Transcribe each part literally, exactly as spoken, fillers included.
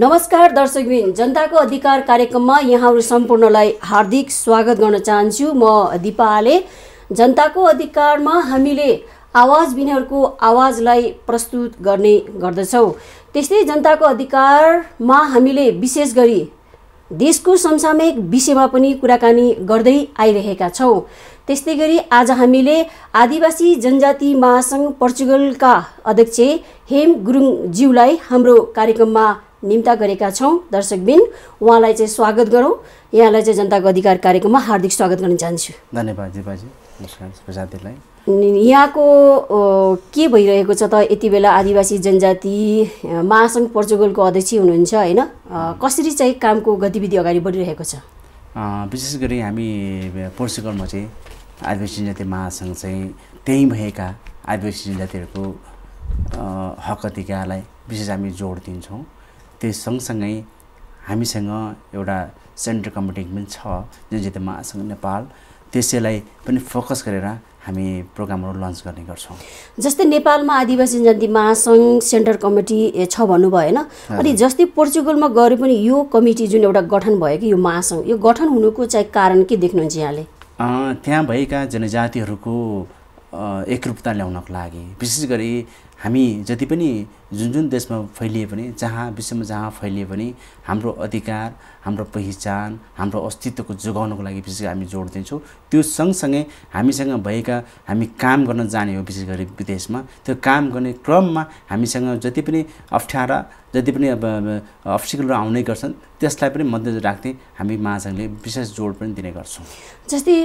नमस्कार दर्शकबिन, जनताको अधिकार कार्यक्रममा यहाँहरु सम्पूर्णलाई हार्दिक स्वागत गर्न चाहन्छु। म दीपा आले। जनताको अधिकारमा हामीले आवाज बिनेहरुको आवाजलाई प्रस्तुत गर्ने गर्दछौं। त्यसै जनताको अधिकारमा हामीले विशेष गरी देशको समसामयिक विषयमा पनि कुराकानी गर्दै आइरहेका छौं। त्यस्तै गरी आज हामीले आदिवासी जनजाति महासंघ पोर्चुगलका अध्यक्ष हेम गुरुङ ज्यूलाई हाम्रो कार्यक्रममा निम्ता गरेका छौं। दर्शकबिन, उहाँलाई चाहिँ स्वागत गरौं। यहाँलाई चाहिँ जनताको अधिकार कार्यक्रममा हार्दिक स्वागत गर्न चाहन्छु। धन्यवाद दिपाजी। नमस्कार प्रजातिलाई। यहाँको के भइरहेको छ त? यति बेला आदिवासी जनजाति महासंघ पोर्चुगलको अध्यक्ष हुनुहुन्छ हैन? कसरी चाहिँ कामको गतिविधि अगाडि बढिरहेको छ? विशेष गरी हामी पोर्चुगलमा चाहिँ आदिवासी जनजाति महासंघ चाहिँ त्यही भएका आदिवासी जनजातिहरुको हक अधिकारलाई विशेष हामी जोड दिन्छौं। त्यस सँगसँगै हामीसँग एउटा सेन्ट्रल कमिटी पनि छ, जनजाति महासंघ नेपाल। त्यसैलाई पनि फोकस गरेर हामी प्रोग्रामहरु लन्च गर्ने गर्छौं। जस्तै नेपालमा आदिवासी जनजाति महासंघ सेन्टर कमिटी छ भन्नु भयो हैन? अनि जस्तै पोर्चुगलमा गरे पनि यो कमिटी जुन एउटा गठन भयो कि यो महासंघ, यो गठन हुनुको चाहिँ कारण के देख्नुहुन्छ यहाँले? त्यहाँ भएका जनजातिहरुको एकरूपता ल्याउनको लागि, विशेष गरी हामी जति पनि जुन जुन देशमा फैलिए पनि, जहाँ विश्वमा जहाँ फैलिए पनि, हाम्रो अधिकार, हाम्रो पहिचान, हाम्रो अस्तित्वको जोगाउनको लागि विशेष हामी जोड दिन्छौँ। त्यो सँगसँगै हामीसँग भएका, हामी काम गर्न जाने हो विशेष गरी विदेशमा, त्यो काम गर्ने क्रममा हामीसँग जति पनि अप्ठ्यारा, जति पनि अब अप्ठ्यारो आउने गर्छन्, त्यसलाई पनि मध्यनजर राख्दै हामी महासंघले विशेष जोड पनि दिने गर्छौँ। जस्तै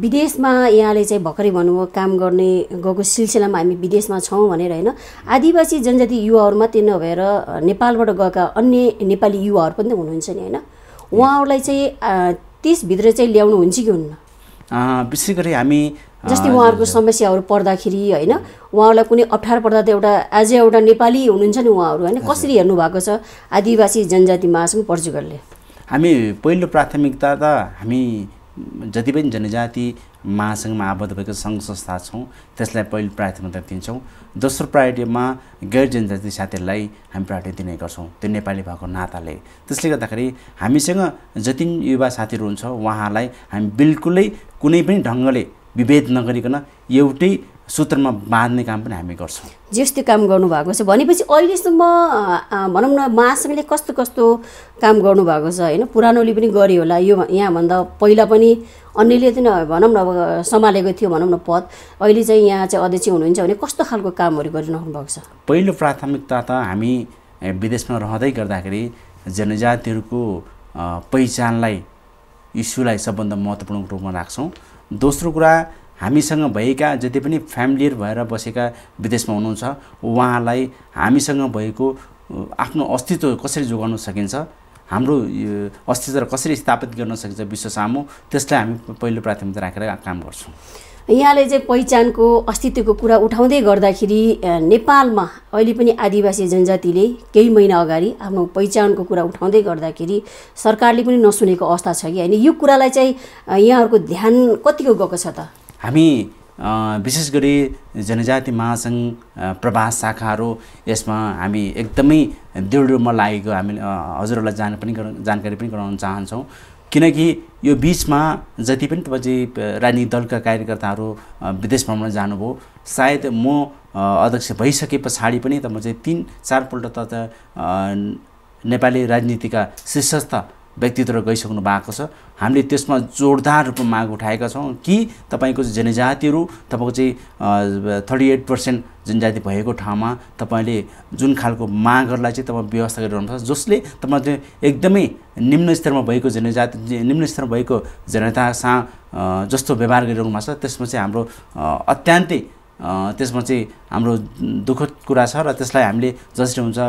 विदेशमा यहाँले चाहिँ भर्खरै भन्नुभयो काम गर्ने गएको सिलसिलामा हामी विदेशमा छौँ भनेर हैन? आदिवासी जनजाति युवाहरु मात्रै नभएर नेपालबाट गएका अन्य नेपाली युवाहरु पनि हुनुहुन्छ नि हैन? उहाँहरुलाई चाहिँ त्यसभित्र चाहिँ ल्याउनु हुन्छ कि हुन्न? विशेष गरी हामी जस्तै उहाँहरुको समस्याहरु पर्दाखेरि हैन, उहाँहरुलाई कुनै अप्ठ्यारो पर्दा त एउटा एज एउटा नेपाली हुनुहुन्छ नि उहाँहरु हैन, कसरी हेर्नु भएको छ आदिवासी जनजाति महासंघ पोर्चुगलले? हामी पहिलो प्राथमिकता त हामी जति पनि जनजाति महासंघमा आबद्ध भएको संघ संस्था छौँ त्यसलाई पहिलो प्राथमिकता दिन्छौँ। दोस्रो प्रायोरिटीमा गैर जनजाति साथीहरूलाई हामी प्रायोरिटी दिने गर्छौँ, त्यो नेपाली भएको नाताले। त्यसले गर्दाखेरि हामीसँग जति पनि युवा साथीहरू हुन्छ उहाँलाई हामी बिल्कुलै कुनै पनि ढङ्गले विभेद नगरिकन एउटै सूत्रमा बाँध्ने काम पनि हामी गर्छौँ। जस्तो काम गर्नुभएको छ भनेपछि अहिलेसम्म भनौँ न महासंघले कस्तो कस्तो काम गर्नुभएको छ हैन? पुरानोले पनि गर्यो होला, यो यहाँभन्दा पहिला पनि अन्यले चाहिँ भनौँ न सम्हालेको थियो भनौँ न पद, अहिले चाहिँ यहाँ चाहिँ अध्यक्ष हुनुहुन्छ भने कस्तो खालको कामहरू गरिरहनु भएको छ? पहिलो प्राथमिकता त हामी विदेशमा रहँदै गर्दाखेरि जनजातिहरूको पहिचानलाई, इस्युलाई सबभन्दा महत्त्वपूर्ण रूपमा राख्छौँ। दोस्रो कुरा, हामीसँग भएका जति पनि फ्यामिलियर भएर बसेका विदेशमा हुनुहुन्छ उहाँलाई हामीसँग भएको आफ्नो अस्तित्व कसरी जोगाउन सकिन्छ, हाम्रो अस्तित्व कसरी स्थापित गर्न सकिन्छ विश्व सामु, त्यसलाई हामी पहिलो प्राथमिकता राखेर काम गर्छौँ। यहाँले चाहिँ पहिचानको, अस्तित्वको कुरा उठाउँदै गर्दाखेरि नेपालमा अहिले पनि आदिवासी जनजातिले केही महिना अगाडि आफ्नो पहिचानको कुरा उठाउँदै गर्दाखेरि सरकारले पनि नसुनेको अवस्था छ कि हैन? यो कुरालाई चाहिँ यहाँहरुको ध्यान कतिको गएको छ त? हामी विशेष गरी जनजाति महासंघ प्रवास शाखाहरू, यसमा हामी एकदमै दृढ रूपमा लागेको हामी हजुरहरूलाई जान पनि जानकारी पनि गराउन चाहन्छौँ। किनकि यो बीचमा जति पनि तपाईँ राजनीतिक दलका कार्यकर्ताहरू विदेश भ्रमण जानुभयो, सायद म अध्यक्ष भइसके पछाडि पनि त म चाहिँ तीन चारपल्ट त नेपाली राजनीतिका शीर्षस्थ व्यक्तित्व गइसक्नु भएको छ। हामीले त्यसमा जोरदार रूपमा माग उठाएका छौँ कि तपाईको जनजातिहरू, तपाईको चाहिँ थर्टी एट पर्सेन्ट जनजाति भएको ठाउँमा तपाईँले जुन खालको मागहरूलाई चाहिँ तपाईँ व्यवस्था गरिरहनुपर्छ, जसले तपाईँ चाहिँ एकदमै निम्न स्तरमा भएको जनजाति, निम्न स्तरमा भएको जनतासँग जस्तो व्यवहार गरिरहनु भएको छ त्यसमा चाहिँ हाम्रो अत्यन्तै त्यसमा चाहिँ हाम्रो दुःखद कुरा छ र त्यसलाई हामीले जसरी हुन्छ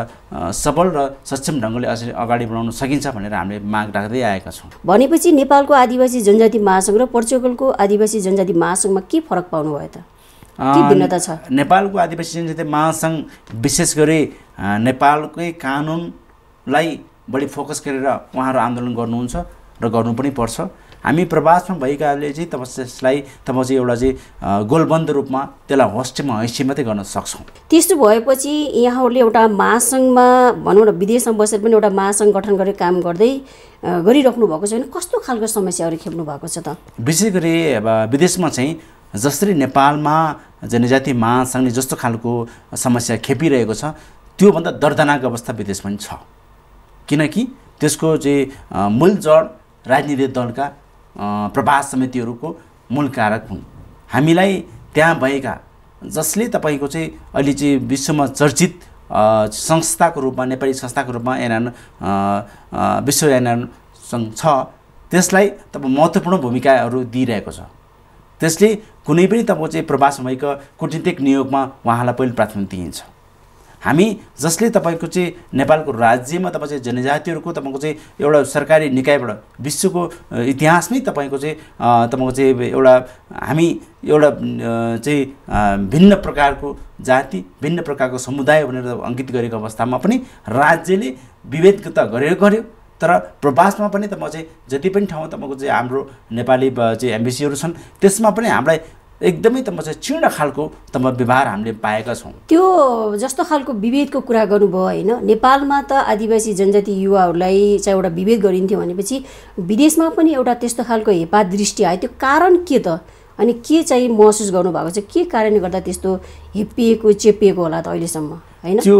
सबल र सक्षम ढङ्गले असरी अगाडि बढाउन सकिन्छ भनेर हामीले माग राख्दै आएका छौँ। भनेपछि नेपालको आदिवासी जनजाति महासंघ र पोर्चुगलको आदिवासी जनजाति महासंघमा के फरक पाउनुभयो त? के भिन्नता छ? नेपालको आदिवासी जनजाति महासंघ विशेष गरी नेपालकै कानुनलाई बढी फोकस गरेर उहाँहरू आन्दोलन गर्नुहुन्छ र गर्नु पनि पर्छ। हामी प्रवासमा भएकाले चाहिँ तपस्यालाई तपस्या एउटा चाहिँ गोलबन्द रूपमा त्यसलाई होस्टमा हैसियत मात्रै गर्न सक्छौं। त्यस्तो भएपछि यहाँहरुले एउटा महासंघमा भनौं न विदेशमा बसेर पनि एउटा महासंघ गठन गरेर काम गर्दै गरिराख्नु भएको छ भने कस्तो खालको समस्याहरु खेप्नु भएको छ त? विशेष गरी विदेशमा चाहिँ जसरी नेपालमा जनजाति महासंघले जस्तो खालको समस्या खेपिरहेको छ त्यो भन्दा दर्दनाक अवस्था विदेशमा पनि छ। किनकि त्यसको चाहिँ मूल जड राजनीतिक दलका प्रवास समितिहरुको मूल कारक हुन्। हामीलाई त्यहाँ भएका जसले तपाईको चाहिँ अलि चाहिँ विश्वमा चर्चित संस्थाको रूपमा नेपाली संस्थाको रूपमा एनआर विश्व एनआर संघ छ त्यसलाई तब महत्त्वपूर्ण भूमिकाहरु दिइरहेको छ। त्यसले कुनै पनि तब चाहिँ प्रवासमा भएको कूटनीतिक नियोगमा उहाँलाई पहिलो प्राथमिकता दिइन्छ। हामी जसले तपाईको चाहिँ नेपालको राज्यमा तब चाहिँ जनजातिहरुको तपाईको चाहिँ एउटा सरकारी निकायबाट विश्वको इतिहासमै तपाईको चाहिँ तपाईको चाहिँ एउटा हामी एउटा चाहिँ भिन्न प्रकारको जाति भिन्न प्रकारको समुदाय भनेर अंकित गरेको अवस्थामा पनि राज्यले विभेदगत गरेर गर्यो। तर प्रवासमा पनि तब चाहिँ जति पनि ठाउँ तपाईको चाहिँ हाम्रो नेपाली चाहिँ एम्बेसीहरु छन् त्यसमा पनि हामीलाई एकदमै तम चाहिँ चिर्ण खालको तम व्यवहार हामीले पाएका छौं। त्यो जस्तो खालको विभेदको कुरा गर्नुभयो हैन, नेपालमा त आदिवासी जनजाति युवाहरुलाई चाहिँ एउटा विभेद गरिन्थ्यो भनेपछि विदेशमा पनि एउटा त्यस्तो खालको हेपा दृष्टि आयो। त्यो कारण के त अनि के चाहिँ महसुस गर्नु भएको छ? के कारणले गर्दा त्यस्तो हेपिएको चेपिएको होला त अहिले सम्म हैन? त्यो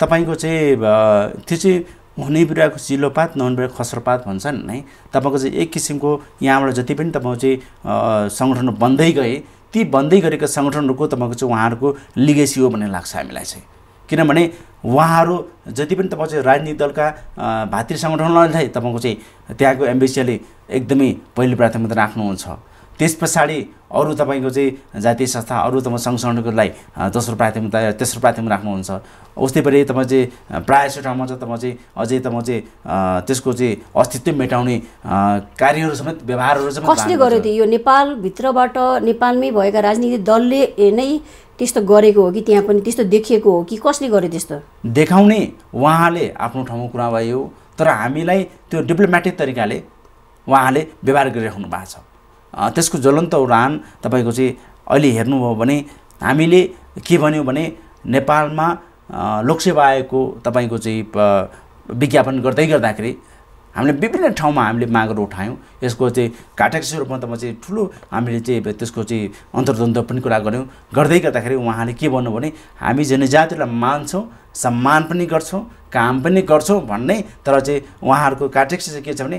तपाईको चाहिँ त्यो चाहिँ हुने बिराको चिलोपात नहुने बिराको खसरपात भन्छन् है। तपाईको चाहिँ एक किसिमको यहाँबाट जति पनि तपाईको चाहिँ संगठन बन्दै गए ती बन्दै गरेका संगठनहरुको तपाईको चाहिँ उहाँहरुको लिगेसी हो भन्ने लाग्छ हामीलाई चाहिँ। किनभने उहाँहरु जति पनि तपाईको चाहिँ राजनीतिक दलका भातृ संगठनहरुलाई तपाईको चाहिँ त्यहाँको एम्बेसीले एकदमै पहिलो प्राथमिकता राख्नुहुन्छ। त्यसपछि अरु तपाईको चाहिँ जातीय संस्था अरु तम संघ संगठनहरुलाई दोस्रो प्राथमिकता तेस्रो प्राथमिकता राख्नुहुन्छ। उस्तै पनि तम चाहिँ प्रायसो ठाउँमा चाहिँ तम चाहिँ अझै तम चाहिँ त्यसको चाहिँ अस्तित्व मेटाउने कार्यहरु समेत व्यवहारहरु समेत कसले गर्यो त्यो? यो नेपाल भित्रबाट नेपालमै भएका राजनीतिक दलले नै त्यस्तो गरेको हो कि त्यहाँ पनि त्यस्तो देखिएको हो कि कसले गर्यो त्यस्तो देखाउने? उहाँले आफ्नो ठाउँमा कुरा भयो तर हामीलाई त्यो डिप्लोमेटिक तरिकाले उहाँले व्यवहार गरिराख्नु भएको छ। त्यसको ज्वलन्त उडान तपाईको चाहिँ अहिले हेर्नुभयो भने हामीले के भन्यौ भने नेपालमा लोकसेवा आयोगको तपाईको चाहिँ विज्ञापन गर्दै गर्दाखेरि हामीले विभिन्न ठाउँमा हामीले मागहरू उठायौं। यसको चाहिँ काटेक्स रूपमा त म चाहिँ ठुलो हामीले चाहिँ त्यसको चाहिँ अन्तर्द्वन्द्व पनि कुरा गर्यौं। गर्दै गर्दाखेरि उहाँले के भन्नु भने हामी जनजातिलाई मान्छौं सम्मान पनि गर्छौं काम पनि गर्छौं भन्ने तर चाहिँ उहाँहरुको काटेक्स चाहिँ के छ भने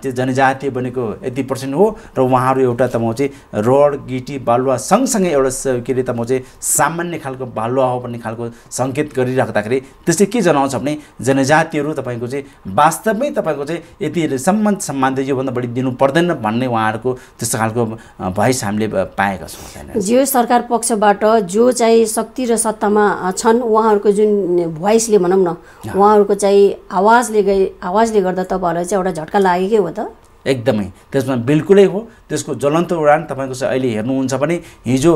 त्यो जनजाति बनेको यति प्रतिशत हो र उहाँहरु एउटा त म चाहिँ रोड गिटी बालुवा सँगसँगै एउटा के रे त म चाहिँ सामान्य खालको बालुवा हो भन्ने खालको संकेत गरिराख्दाखेरि त्यसले के जनाउँछ भने जनजातिहरु तपाईको चाहिँ वास्तवमै तपाईको चाहिँ यति सम्मान सम्मान दियो भन्दा बढी दिनु पर्दैन भन्ने उहाँहरुको त्यस्तो खालको भएस हामीले पाएका छौं। जे सरकार पक्षबाट जो चाहिँ शक्ति र सत्तामा छन् उहाँहरुको जुन भोइसले भनौं न उहाँहरुको चाहिँ आवाजले गए आवाजले गर्दा तपाईहरुलाई चाहिँ एउटा झट्का लागेकै हो त? एकदमै त्यसमा बिल्कुलै हो। त्यसको ज्वलन्त उडान तपाईको चाहिँ अहिले हेर्नुहुन्छ भने हिजो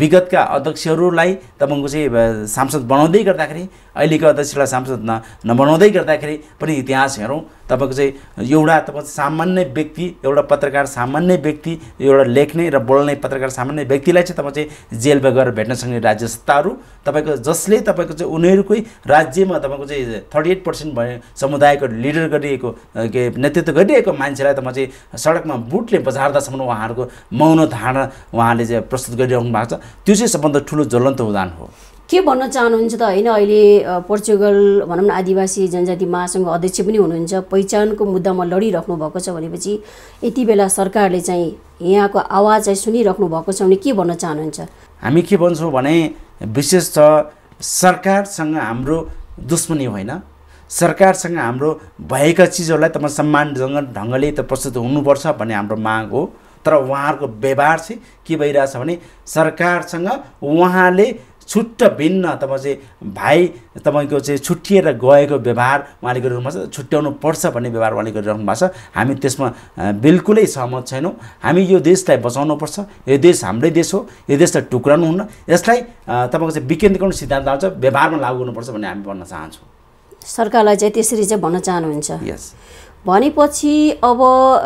विगतका अध्यक्षहरुलाई तपाईको चाहिँ सांसद बनाउँदै गर्दाखेरि अहिलेको अध्यक्षलाई सांसद न नबनाउँदै गर्दाखेरि पनि इतिहास हेरौं। तपाईको चाहिँ एउटा तपाईको सामान्य व्यक्ति एउटा पत्रकार सामान्य व्यक्ति एउटा लेख्ने र बोल्ने पत्रकार सामान्य व्यक्तिलाई चाहिँ तपाईको चाहिँ जेलमा गएर भेट्न सक्ने राज्य सत्ताहरु तपाईको जसले तपाईको चाहिँ उनीहरुकै राज्यमा तपाईको चाहिँ अडतीस प्रतिशत समुदायको लिडर गरिएको नेतृत्व गरिएको मान्छेलाई तम चाहिँ सडकमा बुटले बजार्दासम्म उहाँहरुको मौन धारणा उहाँले चाहिँ प्रस्तुत गरिराख्नु भएको छ। त्यो चाहिँ सबभन्दा ठूलो ज्वलन्त उदाहरण हो। के भन्न चाहनुहुन्छ त? हैन अहिले पोर्चुगल भनौं न आदिवासी जनजाति महासंघको अध्यक्ष पनि हुनुहुन्छ, पहिचानको मुद्दामा लडिराख्नु भएको छ भनेपछि यति बेला सरकारले चाहिँ यहाँको आवाज चाहिँ सुनिराख्नु भएको छ भने के भन्न चाहनुहुन्छ? हामी के भन्छौं भने विशेष त सरकारसँग हाम्रो दुश्मनी होइन, सरकारसँग हाम्रो भएका चीजहरुलाई त सम्मानजनक ढंगले त प्रस्तुत हुनुपर्छ भन्ने हाम्रो माग हो। तर उहाँहरुको व्यवहार चाहिँ के भइराछ भने सरकारसँग उहाँले छुट्टा भिन्न तब चाहिँ भाइ तपाईको चाहिँ छुट्टिएर गएको व्यवहार उहाँले गरिराख्नु भएको छ, छुट्याउनु पर्छ भन्ने व्यवहार उहाँले गरिराख्नु भएको छ। हामी त्यसमा बिल्कुलै सहमत छैनौं। हामी यो देशलाई बचाउनु पर्छ, यो देश हाम्रै देश हो, यो देशलाई टुक्राउनु हुन्न, यसलाई तपाईको चाहिँ विकेन्द्रीकरण सिद्धान्त आउँछ व्यवहारमा लागू गर्नुपर्छ भन्ने हामी भन्न चाहन्छौं। सरकारलाई चाहिँ त्यसरी चाहिँ भन्न चाहनुहुन्छ? यस। भनेपछि अब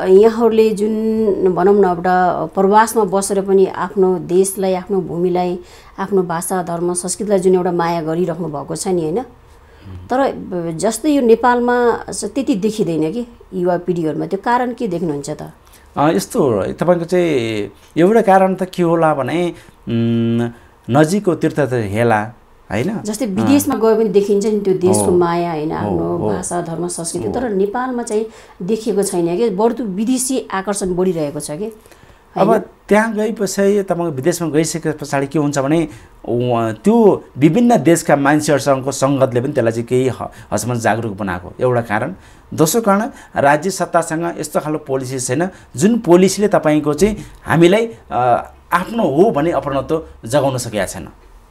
यहाँहरुले जुन भनौं न एउटा प्रवासमा बसेर पनि आफ्नो देशलाई आफ्नो भूमिलाई आफ्नो भाषा धर्म संस्कृतिलाई जुन एउटा माया गरिराख्नु भएको छ नि हैन तर जस्तै यो नेपालमा त्यति देखिदैन कि युवा पिढीहरुमा त्यो कारण के देख्नुहुन्छ त यस्तो तपाईको चाहिँ एउटा कारण त के होला भने नजिकको तीर्थ त हेला हैन जस्तै विदेशमा गए पनि देखिन्छ नि त्यो देशको माया हैन हाम्रो भाषा धर्म संस्कृति तर नेपालमा चाहिँ देखिएको छैन के बढ्दो विदेशी आकर्षण बढिरहेको छ के अब त्यहाँ गएपछि तपाईको विदेशमा गइसकेपछि के हुन्छ भने त्यो विभिन्न देशका मान्छेहरुसँगको संगतले पनि त्यसलाई चाहिँ केही हसमन जागरुक बनाएको एउटा कारण दोस्रो कारण राज्य सत्तासँग यस्तो खालको पोलिसी छैन जुन पोलिसीले तपाईको चाहिँ हामीलाई आफ्नो हो भन्ने अपरनत्व जगाउन सकेका छैन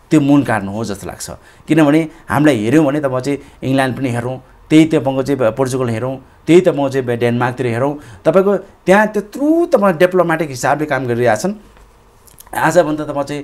त्यो मूल कारण हो जस्तो लाग्छ किनभने हामीलाई हेर्यौ भने तब चाहिँ इंग्ल्यान्ड पनि हेरौं त्यही तपाईको चाहिँ पोर्चुगल हेरौं त्यही तपाईको चाहिँ डेनमार्क तिर हेरौं तपाईको त्यहाँ त्यत्रो तपाईको डिप्लोमेटिक हिसाबले काम गरिरहेका छन् आज भन्दा तब चाहिँ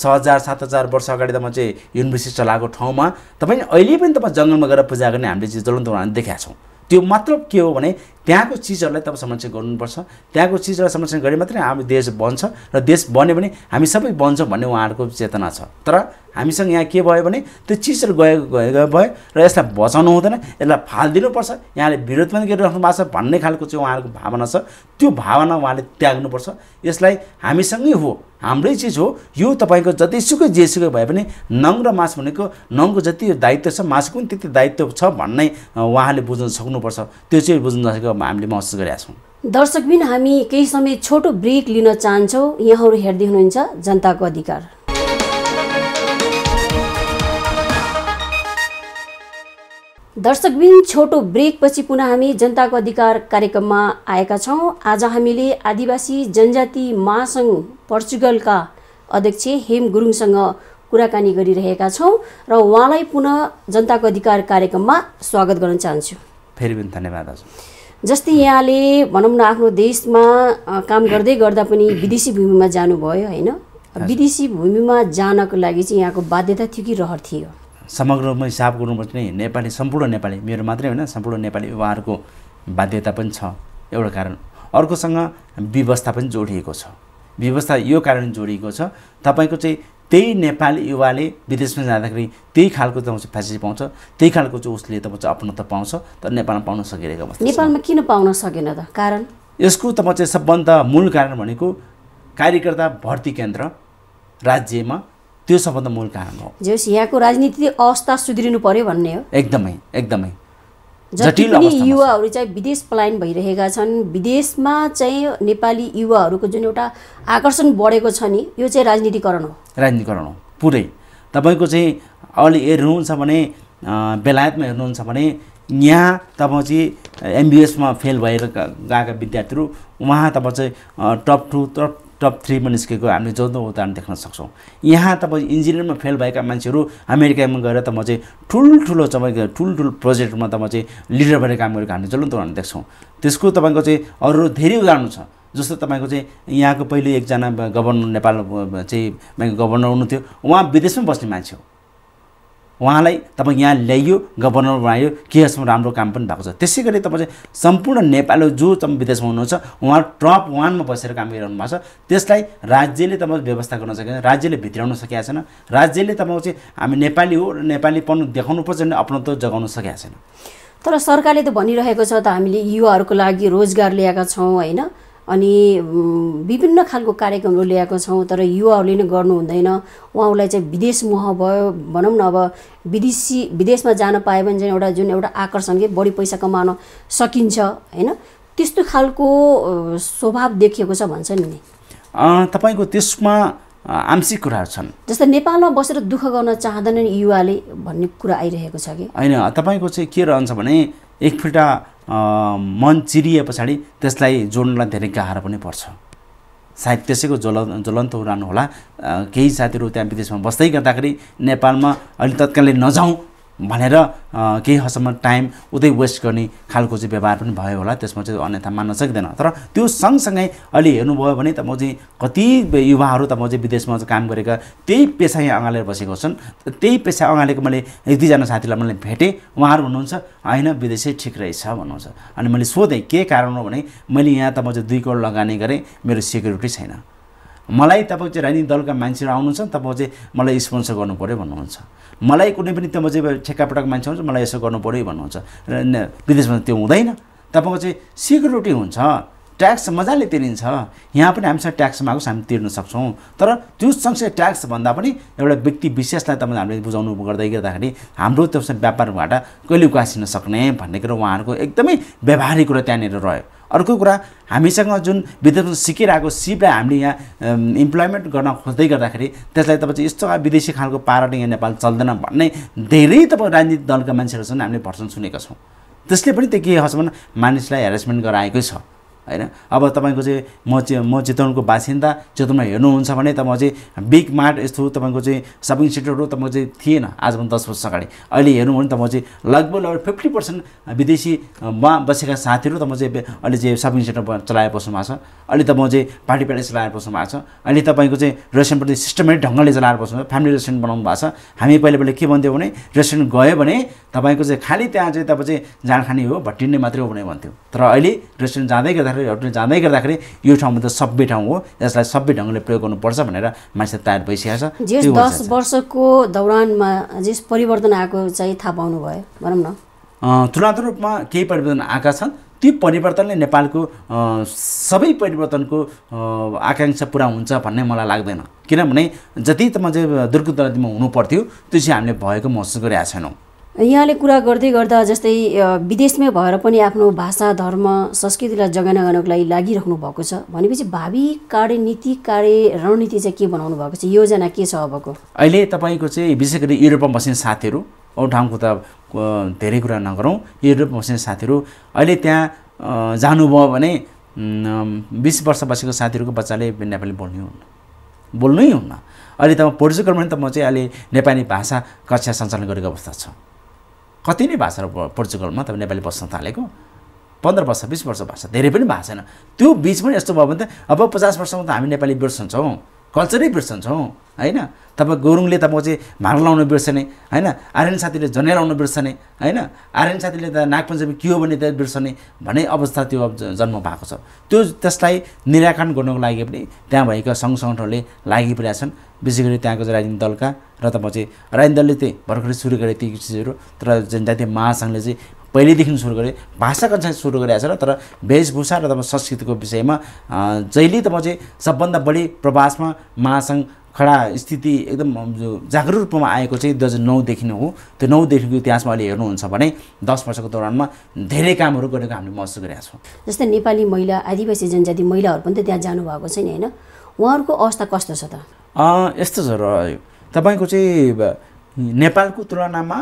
छ हजार सात हजार वर्ष अगाडि तब चाहिँ युनिभर्सिटी चलाएको ठाउँमा तपाईले अहिले पनि तब जंगलमा गएर पूजा गर्ने हामीले ज्वलन्त उहाँले देखेका छौं त्यो मतलब के हो भने त्यहाँको चीजहरुलाई तब संरक्षण गर्नुपर्छ त्यहाँको चीजहरु संरक्षण गरे मात्र हाम्रो देश बन्छ र देश बन्यो भने हामी सबै बन्छौं भन्ने उहाँहरुको चेतना छ तर हामीसँग यहाँ के भयो भने त्यो चीजहरु गएको गएको भयो र यसलाई बचाउनु हुँदैन यसलाई फाल्दिनुपर्छ यहाँले विरोध पनि गरिराख्नु भएको छ भन्ने खालको चाहिँ उहाँहरुको भावना छ त्यो भावना उहाँले त्याग्नुपर्छ यसलाई हामीसँगै हो हाम्रै चीज हो यो तपाईको जतिसुकै जेसुकै भए पनि नङ र मास भनेको नङको जति दायित्व छ मासको पनि त्यति दायित्व छ भन्ने उहाँले बुझ्न सक्नुपर्छ त्यो चाहिँ बुझ्न नसकेको हामीले महसुस गरेका छौं दर्शकबिन हामी केही समय छोटो ब्रेक लिन चाहन्छौं यहाँहरु हेर्दै हुनुहुन्छ जनताको अधिकार दर्शकबिन छोटो ब्रेकपछि पुनः हामी जनताको अधिकार कार्यक्रममा आएका छौं आज हामीले आदिवासी जनजाति महासंघ पोर्चुगलका अध्यक्ष हेम गुरुङसँग कुराकानी गरिरहेका छौं र उहाँलाई पुनः जनताको अधिकार कार्यक्रममा स्वागत गर्न चाहन्छु फेरि पनि धन्यवाद हजुर जस्तै यहाँले भनौं न आफ्नो देशमा काम गर्दै गर्दा पनि विदेशी भूमिमा जानुभयो हैन विदेशी भूमिमा जानको लागि चाहिँ यहाँको बाध्यता थियो कि रहर थियो समग्रमा हिसाब गर्नुपर्छ नि नेपाली सम्पूर्ण नेपाली मेरो मात्रै हैन सम्पूर्ण नेपाली युवाहरुको बाध्यता पनि छ एउटा कारण अर्कोसँग व्यवस्था पनि जोडिएको छ व्यवस्था यो कारण जोडिएको छ तपाईको चाहिँ त्यही नेपाली युवाले विदेशमा जाँदाखेरि त्यही खालको चाहिँ फ्यासिलिटी पाउँछ त्यही खालको चाहिँ उसले तब चाहिँ अपनत्व पाउँछ तर नेपालमा पाउन सकिरहेको अवस्था नेपालमा किन पाउन सकेन त कारण यसको तब चाहिँ सबभन्दा मूल कारण भनेको कार्यकर्ता भर्ती केन्द्र राज्यमा त्यो सबभन्दा मूल कारण हो जस यहाँको राजनीतिक अवस्था सुधारिनु पर्यो भन्ने हो एकदमै एकदमै जटिल अवस्था युवाहरु चाहिँ विदेश पलायन भइरहेका छन् विदेशमा चाहिँ नेपाली युवाहरुको जुन एउटा आकर्षण बढेको छ नि यो चाहिँ राजनीतिकरण हो राजनीतिकरण हो पुरै तपाईको चाहिँ अलि हेर्नुहुन्छ भने बेलायतमा हेर्नुहुन्छ भने यहाँ तपाईँ चाहिँ एमबीबीएस मा फेल भएर गएका विद्यार्थीहरु उहाँ तपाईँ चाहिँ top two top top three में निस्केको हामीले जस्तो उदाहरण देख्न सक्छौं यहाँ तब इन्जिनियरिङमा फेल भएका मान्छेहरु अमेरिकामा गएर तब चाहिँ ठुलठुलो तपाईको ठुलठुलो प्रोजेक्टमा तब चाहिँ लिडर भएर काम गरेको हामीले जस्तो उदाहरण देख्छौं त्यसको तपाईको चाहिँ अरु धेरै उदाहरण छ जस्तो तपाईको चाहिँ यहाँको पहिले एकजना गभर्नर नेपाल चाहिँ गभर्नर हुनुहुन्थ्यो उहाँ विदेशमा बस्ने मान्छे हो उहाँलाई तब यहाँ ल्याइयो गभर्नर बनायो केएसमा राम्रो काम पनि भएको छ त्यसैगरी तब चाहिँ सम्पूर्ण नेपाली जो तम विदेशमा हुनुहुन्छ उहाँ टप एक मा बसेर काम गरिरहनु भएको छ त्यसलाई राज्यले तब व्यवस्था गर्न सकेन राज्यले भित्राउन सकेका छैन राज्यले तब चाहिँ हामी नेपाली हो र नेपालीपन देखाउनु पर्छ नि अपनत्व जगाउन सकेका छैन तर सरकारले त भनिरहेको छ त हामीले युवाहरुको लागि रोजगार ल्याएका छौं हैन अनि विभिन्न खालको कार्यक्रमहरु ल्याएको छौं तर युवाहरुले नै गर्नु हुँदैन उहाँहरुलाई चाहिँ विदेश मोह भयो भनौं न अब विदेशी विदेशमा जान पाए भने चाहिँ एउटा जुन एउटा आकर्षणले बढी पैसा कमाउन सकिन्छ हैन त्यस्तो खालको स्वभाव देखिएको छ भन्छ नि अ तपाईको त्यसमा आंशिक कुराहरु छन् जस्तै नेपालमा बसेर दुःख गर्न चाहदैन युवाले भन्ने कुरा आइरहेको छ के हैन तपाईको चाहिँ के रहन्छ भने एक फिटा मन चिरिएपछि त्यसलाई जोड्नलाई धेरै गाह्रो पनि पर्छ सायद त्यसैको ज्वलन ज्वलन्त उडान होला केही साथीहरु त्यहाँ विदेशमा बस्दै गर्दाखेरि नेपालमा अलि तत्कालै नजाऊ भनेर केही हदसम्म टाइम उतै वेस्ट गर्ने खालको चाहिँ व्यवहार पनि भयो होला। त्यसमा चाहिँ अन्यथा मान्न सक्दैन। तर त्यो सँगसँगै अलि हेर्नुभयो भने त म चाहिँ कति युवाहरू त म चाहिँ विदेशमा काम गरेका त्यही पेसा यहाँ अँगालेर बसेको छन्। त्यही पेसा अँगालेको मैले एक दुईजना साथीलाई मैले भेटेँ, उहाँहरू भन्नुहुन्छ हैन विदेशै ठिक रहेछ भन्नुहुन्छ। अनि मैले सोधेँ के कारण हो भने मैले यहाँ त म चाहिँ दुई करोड लगानी गरेँ, मेरो सेक्युरिटी छैन, मलाई तपाईँ चाहिँ राजनीतिक दलका मान्छेहरू आउनुहुन्छ तपाईँ चाहिँ मलाई स्पोन्सर गर्नुपर्यो भन्नुहुन्छ, मलाई कुनै पनि तपाईँ चाहिँ ठेक्कापटक मान्छे आउँछ मलाई यसो गर्नुपर्यो भन्नुहुन्छ। विदेशमा त्यो हुँदैन, तपाईँको चाहिँ सिक्युरिटी हुन्छ, ट्याक्स मजाले तिरिन्छ, यहाँ पनि हामीसँग ट्याक्स माग्छ हामी तिर्न सक्छौँ। तर त्यो सँगसँगै ट्याक्स भन्दा पनि एउटा व्यक्ति विशेषलाई त हामीले बुझाउनु गर्दै गर्दाखेरि हाम्रो त्यो व्यापारबाट कहिले उकासिन सक्ने भन्ने कुरो उहाँहरूको एकदमै व्यवहारिक कुरा त्यहाँनिर रह्यो। अर्को कुरा हामीसँग जुन विदेशमा सिकिरहेको सिपलाई हामीले यहाँ इम्प्लोइमेन्ट गर्न खोज्दै गर्दाखेरि त्यसलाई तपाईँ यस्तो विदेशी खालको पाराले यहाँ नेपाल चल्दैन भन्ने धेरै तपाईँ राजनीतिक दलका मान्छेहरू छन् हामीले भर्सन सुनेका छौँ। त्यसले पनि त्यो के हसम्म मानिसलाई हेरेसमेन्ट गराएकै छ हैन। अब तपाईको चाहिँ म चाहिँ म चितवनको बासिन्दा, चितवनमा हेर्नुहुन्छ भने त म चाहिँ बिग मार्ट यस्तो तपाईको चाहिँ सपिङ सेन्टरहरू त म चाहिँ थिएन आजभन्दा दस वर्ष अगाडि। अहिले हेर्नु भने त म चाहिँ लगभग लगभग फिफ्टी पर्सेन्ट विदेशीमा बसेका साथीहरू त म चाहिँ अहिले चाहिँ सपिङ सेन्टर चलाएर बस्नु भएको छ। अहिले त म चाहिँ पार्टी प्यालेस चलाएर बस्नु भएको छ। अहिले तपाईँको चाहिँ रेस्टुरेन्ट पनि सिस्टमेटिक ढङ्गले चलाएर बस्नु भएको छ, फ्यामिली रेस्टुरेन्ट बनाउनु भएको छ। हामी पहिले पहिले के भन्थ्यौँ भने रेस्टुरेन्ट गयो भने तपाईँको चाहिँ खालि त्यहाँ चाहिँ तपाईँ चाहिँ जाँडखाने हो भट्टिने मात्रै हो भने भन्थ्यौँ। तर अहिले रेस्टुरेन्ट जाँदै गर्दा होटल जाँदै गर्दाखेरि यो ठाउँमा त सबै ठाउँ हो, यसलाई सबै ढङ्गले प्रयोग गर्नुपर्छ भनेर मान्छे तयार भइसकेको छ। जे दस वर्षको दौरानमा जे परिवर्तन आएको चाहिँ थाहा पाउनु भयो भनौँ न, तुलनात्मक रूपमा केही परिवर्तन आएका छन्। त्यो परिवर्तनले नेपालको सबै परिवर्तनको आकांक्षा पुरा हुन्छ भन्ने मलाई लाग्दैन, किनभने जति त म चाहिँ दुर्गतिमा हुनुपर्थ्यो त्यो चाहिँ हामीले भएको महसुस गरेका छैनौँ। यहाँले कुरा गर्दै गर्दा जस्तै विदेशमै भएर पनि आफ्नो भाषा धर्म संस्कृतिलाई जगेर्ना गर्नको लागि लागिरहनु भएको छ भनेपछि भावी कार्यनीति कार्य रणनीति चाहिँ के बनाउनु भएको छ, योजना के छ अबको? अहिले तपाईँको चाहिँ विशेष गरी युरोपमा बस्ने साथीहरू, अरू ठाउँको त धेरै कुरा नगरौँ, युरोपमा बस्ने साथीहरू अहिले त्यहाँ जानुभयो भने बिस वर्ष बसेको साथीहरूको बच्चाले नेपाली बोल्नै हुन्न बोल्नै हुन्न। अहिले त पोर्चुगलमा त म चाहिँ अहिले नेपाली भाषा कक्षा सञ्चालन गरेको अवस्था छ। कति नै भाषा पोर्चुगलमा तपाईँ नेपाली बस्न थालेको पन्ध्र वर्ष बिस वर्ष भाषा धेरै पनि भएको छैन। त्यो बिच पनि यस्तो भयो भने त अब पचास वर्षमा त हामी नेपाली बिर्सन्छौँ, कल्चरै बिर्सन्छौँ हैन। तपाईँ गुरुङले त म चाहिँ भाँडा लाउनु बिर्सने हैन, आर्यन साथीले जनै लाउनु बिर्सने हैन, आर्यन साथीले त नागपञ्चमी के हो भने त बिर्सने भन्ने अवस्था त्यो अब जन्म भएको छ। त्यो त्यसलाई निराकरण गर्नको लागि पनि त्यहाँ भएका सङ्घ सङ्गठनहरूले लागिपरेका छन्, विशेष गरी त्यहाँको राजनीतिक दलका र त म चाहिँ राजनीतिक दलले चाहिँ भर्खरै सुरु गरे ती चिजहरू। तर जनजातीय महासङ्घले चाहिँ पहिलेदेखि सुरु गरे, भाषा कक्षा सुरु गरेको छ। तर वेशभूषा र तपाईँ संस्कृतिको विषयमा जहिले त म चाहिँ सबभन्दा बढी प्रवासमा महासङ्घ खडा स्थिति एकदम जागरुक रूपमा आएको चाहिँ दुई हजार नौदेखि नै हो। त्यो नौदेखिको इतिहासमा अहिले हेर्नुहुन्छ भने दस वर्षको दौरानमा धेरै कामहरू गरेको हामीले महसुस गरेका छौँ। जस्तै नेपाली महिला, आदिवासी जनजाति महिलाहरू पनि त त्यहाँ जानुभएको छैन होइन, उहाँहरूको अवस्था कस्तो छ त? यस्तो छ र तपाईँको चाहिँ नेपालको तुलनामा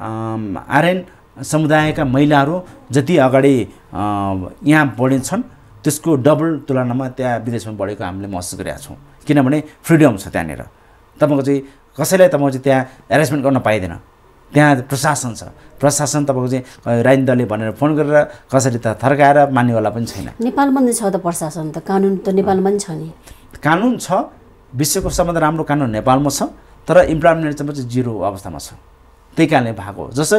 आर्यन समुदायका महिलाहरू जति अगाडि यहाँ बढेछन् त्यसको डबल तुलनामा त्यहाँ विदेशमा बढेको हामीले महसुस गरेका छौँ। किनभने फ्रिडम छ त्यहाँनिर, तपाईँको चाहिँ कसैलाई तपाईँ चाहिँ त्यहाँ एरेस्टमेन्ट गर्न पाइँदैन, त्यहाँ प्रशासन छ। प्रशासन तपाईँको चाहिँ राजनीतिक दलले भनेर फोन गरेर कसरी त थर्काएर मान्नेवाला पनि छैन। नेपालमा नै छ त प्रशासन, त कानुन त नेपालमा पनि छ नि, कानुन छ, विश्वको सबभन्दा राम्रो कानुन नेपालमा छ। तर इम्प्लिमेन्ट चाहिँ जिरो अवस्थामा छ, त्यही कारणले भएको हो। जस्तो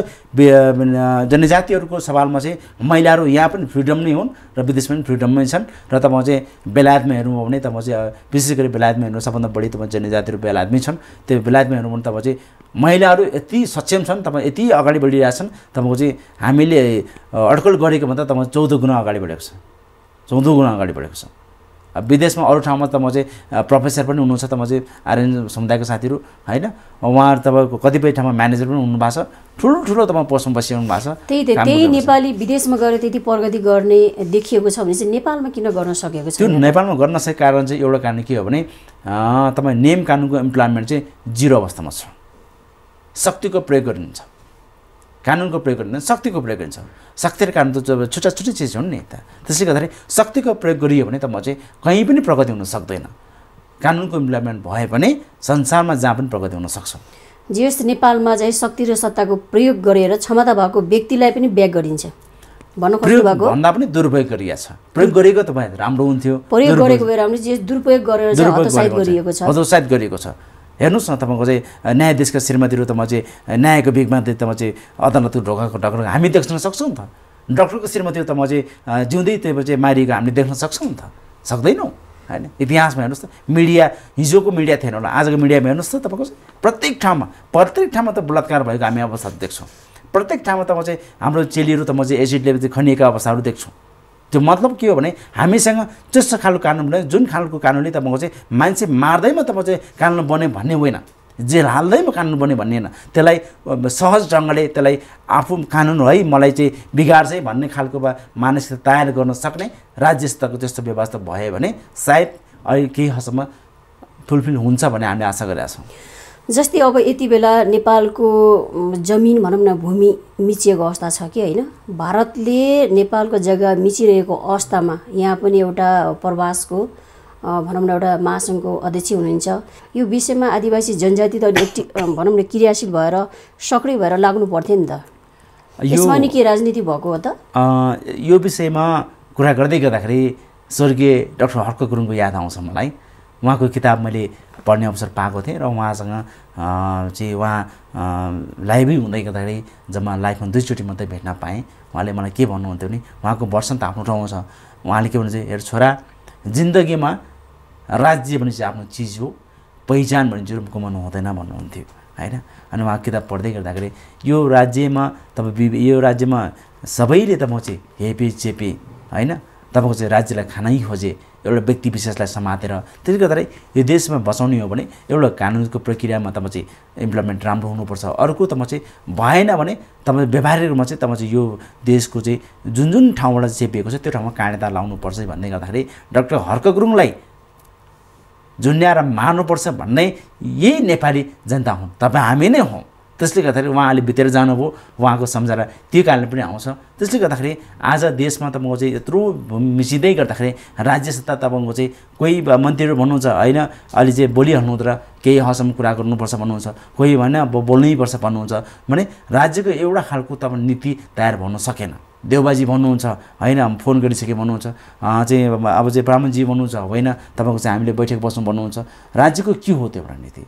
जनजातिहरूको सवालमा चाहिँ महिलाहरू यहाँ पनि फ्रिडम नै हुन् र विदेशमा पनि फ्रिडममै छन्। र त म चाहिँ बेलायतमा हेर्नु हो भने त म चाहिँ विशेष गरी बेलायतमा हेर्नु सबभन्दा बढी तपाईँ जनजातिहरू बेलायतमै छन्। त्यो बेलायतमा हेर्नु भने तपाईँ चाहिँ महिलाहरू यति सक्षम छन्, तपाईँ यति अगाडि बढिरहेका छन्, तपाईँको चाहिँ हामीले अड्कल गरेको भन्दा तपाईँ चौध गुणा अगाडि बढेको छ, चौध गुणा अगाडि बढेको छ। विदेशमा अरू ठाउँमा त म चाहिँ प्रोफेसर पनि हुनुहुन्छ, त म चाहिँ आर्यन समुदायको साथीहरू होइन, उहाँहरू तपाईँको कतिपय ठाउँमा म्यानेजर पनि हुनुभएको छ, ठुलो ठुलो तपाईँ पोस्टमा बसिरहनु भएको छ। त्यही त्यही नेपाली विदेशमा गएर त्यति प्रगति गर्ने देखिएको छ भने चाहिँ नेपालमा किन गर्न सकेको छ? त्यो नेपालमा गर्न नसकेको कारण चाहिँ एउटा कारण के हो भने तपाईँ नियम कानुनको इम्प्लिमेन्ट चाहिँ जिरो अवस्थामा छ। शक्तिको प्रयोग गरिन्छ, कानुनको प्रयोग गरिन्छ, शक्तिको प्रयोग गरिन्छ। शक्ति र कानुन त छुट्टा छुट्टै चिज हुन् नि त। त्यसले गर्दाखेरि शक्तिको प्रयोग गरियो भने त म चाहिँ कहीँ पनि प्रगति हुन सक्दैन, कानुनको इम्प्लिमेन्ट भए पनि संसारमा जहाँ पनि प्रगति हुन सक्छ। जेस नेपालमा चाहिँ शक्ति र सत्ताको प्रयोग गरेर क्षमता भएको व्यक्तिलाई पनि ब्याक गरिन्छ भन्नु खोज्नु भएको भन्दा पनि दुरुपयोग गरिया छ। प्रयोग गरेको त भए राम्रो हुन्थ्यो, प्रयोग गरेको भए राम्रो जे दुरुपयोग गरेर चाहिँ हतोत्साहित गरिएको छ हतोत्साहित गरिएको छ। हेर्नुस् न तपाईको चाहिँ न्यायाधीशका श्रीमतीहरु त म चाहिँ न्यायको बिगमा त म चाहिँ अदालतको ढोकाको ढकढक हामी देख्न सक्छौँ त, डाक्टरको श्रीमती त म चाहिँ जिउँदै त्यसपछि मारिएको हामीले देख्न सक्छौँ त, सक्दैनौँ हैन। इतिहासमा हेर्नुस् त मिडिया, हिजोको मिडिया थिएन होला, आजको मिडियामा हेर्नुस् त तपाईको प्रत्येक ठाउँमा प्रत्येक ठाउँमा त बलात्कार भएको हामी अवस्था देख्छौँ, प्रत्येक ठाउँमा त म चाहिँ हाम्रो चेलीहरू त म चाहिँ एसिडले खनिएका अवस्थाहरू देख्छौँ। त्यो मतलब के हो भने हामीसँग त्यस्तो खालको कानुन बने जुन खालको कानुनले तपाईँको चाहिँ मान्छे मार्दैमा तपाईँ चाहिँ कानुन बने भन्ने होइन, जेल हाल्दैमा कानुन बने भन्ने होइन, त्यसलाई सहज ढङ्गले त्यसलाई आफू कानुन है मलाई चाहिँ बिगार्छ भन्ने खालको वा मानिसले तयार गर्न सक्ने राज्य स्तरको त्यस्तो व्यवस्था भयो भने सायद अहिले केही हदसम्म फुलफिल हुन्छ भन्ने हामीले आशा गरेका छौँ। जस्तै अब यति बेला नेपालको जमिन भनौं न भूमि मिचिएको अवस्था छ कि हैन, भारतले नेपालको जग्गा मिचिरहेको अवस्थामा यहाँ पनि एउटा प्रवासको भनौं न एउटा महासंघको अध्यक्ष हुनुहुन्छ, यो विषयमा आदिवासी जनजाति त भनौं न क्रियाशील भएर सक्रिय भएर लाग्नु पर्थ्यो नि त, यसमा नि के राजनीति भएको हो त? यो विषयमा कुरा गर्दै गर्दाखेरि स्वर्गीय डाक्टर हर्क गुरुङको याद आउँछ मलाई। उहाँको किताब मैले पढ्ने अवसर पाएको थिएँ र उहाँसँग चाहिँ उहाँ लाइभै हुँदै गर्दाखेरि जम्मा लाइफमा दुईचोटि मात्रै भेट्न पाएँ। उहाँले मलाई के भन्नुहुन्थ्यो भने उहाँको वर्षन त आफ्नो ठाउँमा छ, उहाँले के भन्नुहुन्छ हेर छोरा जिन्दगीमा राज्य भने चाहिँ आफ्नो चिज हो, पहिचान भने चाहिँ गुमाउनु हुँदैन भन्नुहुन्थ्यो हैन। अनि उहाँको किताब पढ्दै गर्दाखेरि यो राज्यमा तपाईँ यो राज्यमा सबैले त म चाहिँ हेपे चेपे हैन तपाईँको चाहिँ राज्यलाई खानै खोजे एउटा व्यक्ति विशेषलाई समातेर, त्यसले गर्दा यो देशमा बचाउने हो भने एउटा कानुनको प्रक्रियामा तब चाहिँ इम्प्लिमेन्ट राम्रो हुनुपर्छ। अर्को त म चाहिँ भएन भने तपाईँ व्यवहारिक रूपमा चाहिँ तब चाहिँ यो देशको चाहिँ जुन जुन ठाउँबाट चेपिएको छ त्यो ठाउँमा काँडेता लाउनुपर्छ भन्ने गर्दाखेरि डाक्टर हर्क गुरुङलाई झुन्ड्याएर मार्नुपर्छ भन्ने यही नेपाली जनता हुन्, तपाईँ हामी नै हौँ। त्यसले गर्दाखेरि उहाँले बितेर जानुभयो, उहाँको सम्झना त्यो कारणले पनि आउँछ। त्यसले गर्दाखेरि आज देशमा त म चाहिँ यत्रो मिसिँदै गर्दाखेरि राज्य सत्ता तपाईँको चाहिँ कोही मन्त्रीहरू भन्नुहुन्छ होइन अहिले चाहिँ बोलिहाल्नुहुन्छ र केही हदसम्म कुरा गर्नुपर्छ भन्नुहुन्छ, कोही होइन बोल्नैपर्छ भन्नुहुन्छ भने राज्यको एउटा खालको तब नीति तयार हुन सकेन। देवबाजी भन्नुहुन्छ हैन फोन गरिसके भन्नुहुन्छ चाहिँ अब चाहिँ ब्राह्मणजी भन्नुहुन्छ होइन तपाईँको चाहिँ हामीले बैठक बस्नु भन्नुहुन्छ। राज्यको के हो त्यो एउटा नीति?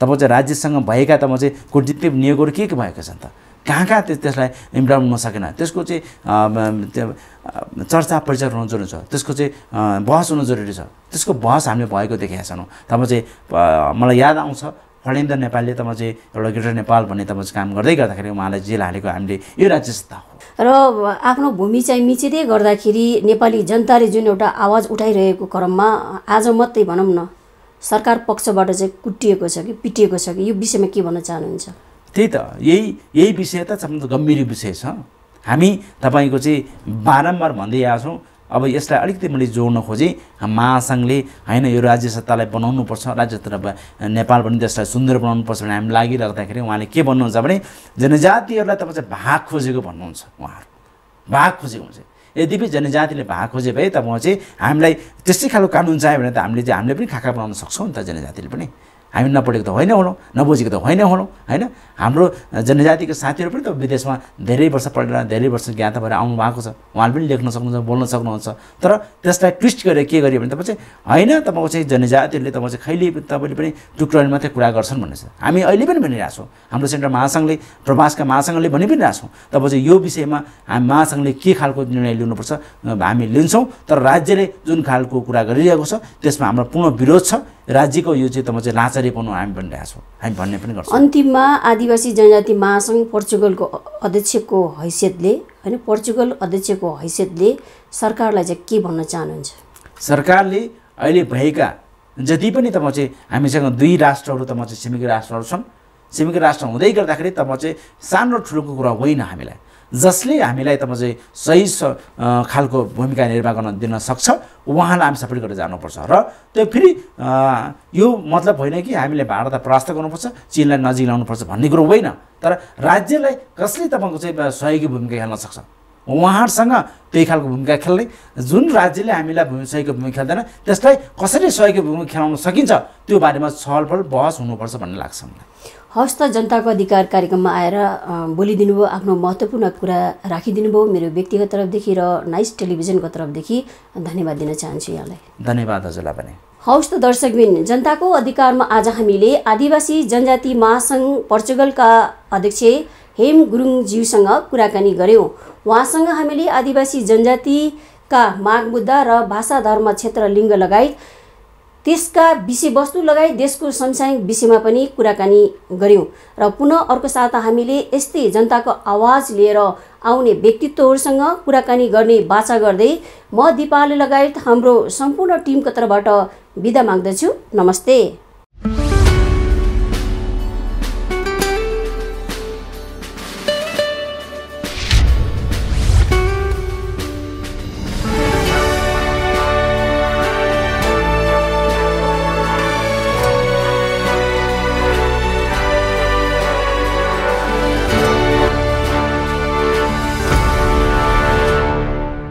तब चाहिँ राज्यसँग भएका तब चाहिँ कुटनीतिक नियोगहरू के के भएका छन् त, कहाँ कहाँ त्यसलाई इम्प्लिमेन्ट हुन सकेन, त्यसको चाहिँ चर्चा परिचर्चा हुनु जरुरी छ, त्यसको चाहिँ बहस हुनु जरुरी छ, त्यसको बहस हामीले भएको देखेका छैनौँ। तब चाहिँ मलाई याद आउँछ फणेन्द्र नेपालले तब चाहिँ एउटा ग्रेटर नेपाल भन्ने तब चाहिँ काम गर्दै गर्दाखेरि उहाँलाई जेल हालेको हामीले यो राज्य सत्ता हो र आफ्नो भूमि चाहिँ मिचिँदै गर्दाखेरि नेपाली जनताले जुन एउटा आवाज उठाइरहेको क्रममा आज मात्रै भनौँ न सरकार पक्षबाट चाहिँ कुटिएको छ कि पिटिएको छ कि, यो विषयमा के भन्न चाहनुहुन्छ? त्यही त यही यही विषय त सबभन्दा गम्भीर विषय छ। हामी तपाईको चाहिँ बारम्बार भन्दै आएको छौँ। अब यसलाई अलिकति मैले जोड्न खोजेँ, महासङ्घले हैन यो राज्य सत्तालाई बनाउनुपर्छ, राज्य सत्ता नेपाल पनि देशलाई सुन्दर बनाउनुपर्छ भने हामी लागिराख्दाखेरि उहाँले के भन्नुहुन्छ भने जनजातिहरूलाई तपाईँ चाहिँ भाग खोजेको भन्नुहुन्छ। उहाँहरू भाग खोजेको हुन्छ, यद्यपि जनजातिले भाग खोजे भए त म चाहिँ हामीलाई त्यस्तै खालको कानुन चाहियो भने त हामीले चाहिँ हामीले पनि खाका बनाउन सक्छौँ नि त। जनजातिले पनि हामी नपढेको त होइन होलौँ, नबुझेको त होइन होलौँ होइन। हाम्रो जनजातिको साथीहरू पनि त विदेशमा धेरै वर्ष पढेर धेरै वर्ष ज्ञात भएर आउनु भएको छ, उहाँले पनि लेख्न सक्नुहुन्छ, बोल्न सक्नुहुन्छ। तर त्यसलाई ट्विस्ट गरेर के गर्यो भने तपाईँ चाहिँ होइन तपाईँको चाहिँ जनजातिहरूले तपाईँ चाहिँ खैले तपाईँले पनि टुक्राउने मात्रै कुरा गर्छन् भनेछ। हामी अहिले पनि भनिरहेको छौँ, हाम्रो सेन्ट्रल महासङ्घले प्रवासका महासङ्घले भनि पनि रहेछौँ। तपाईँ चाहिँ यो विषयमा हामी महासङ्घले के खालको निर्णय लिनुपर्छ हामी लिन्छौँ, तर राज्यले जुन खालको कुरा गरिरहेको छ त्यसमा हाम्रो पूर्ण विरोध छ। राज्यको यो चाहिँ तपाईँ चाहिँ लाचारी बनाउनु हामी भनिरहेको छौँ, हामी भन्ने पनि गर्छौँ। अन्तिममा आदिवासी जनजाति महासङ्घ पोर्चुगलको अध्यक्षको हैसियतले हैन पोर्चुगल अध्यक्षको हैसियतले सरकारलाई चाहिँ के भन्न चाहनुहुन्छ? सरकारले अहिले भएका जति पनि तपाईँ चाहिँ हामीसँग दुई राष्ट्रहरू त म चाहिँ छिमेकी राष्ट्रहरू छन्, छिमेकी राष्ट्र हुँदै गर्दाखेरि त म चाहिँ सानो ठुलोको कुरा होइन, हामीलाई जसले हामीलाई तब चाहिँ सही खालको भूमिका निर्वाह गर्न दिन सक्छ उहाँलाई हामी सपोर्ट गरेर जानुपर्छ। र त्यो फेरि यो मतलब होइन कि हामीले भारत परास्त गर्नुपर्छ, चीनलाई नजिक ल्याउनुपर्छ भन्ने कुरो होइन, तर राज्यलाई कसले तपाईँको चाहिँ सहयोगी भूमिका खेल्न सक्छ उहाँहरूसँग त्यही खालको भूमिका खेल्ने। जुन राज्यले हामीलाई सहयोगी भूमिका खेल्दैन त्यसलाई कसरी सहयोगी भूमिका खेलाउन सकिन्छ त्यो बारेमा छलफल बहस हुनुपर्छ भन्ने लाग्छ मलाई। हस्त जनता को अधिकार कार्यक्रम में आएर बोलिदिनु भयो, आफ्नो महत्त्वपूर्ण कुरा राखिदिनु भयो। मेरो व्यक्तिगत तर्फदेखि र नाइस टेलिभिजन को तर्फदेखि धन्यवाद दिन चाहन्छु यहाँलाई। धन्यवाद हजुरलाई पनि। हौस् त दर्शकबिन, जनताको अधिकारमा आज हामीले आदिवासी जनजाति महासंघ पोर्चुगलका अध्यक्ष हेम गुरुङज्यूसँग कुराकानी गर्यौं। उहाँसँग हामीले आदिवासी जनजाति का माग मुद्दा र भाषा धर्म क्षेत्र लिंग लगायत त्यसका विषयवस्तु लगायत देशको समसामयिक विषयमा पनि कुराकानी गर्यौं र पुनः अर्को साता हामीले यस्तै जनताको आवाज लिएर आउने व्यक्तित्वहरूसँग कुराकानी गर्ने बाचा गर्दै म दिपाले लगायत हाम्रो सम्पूर्ण टिमको तर्फबाट बिदा माग्दछु। नमस्ते।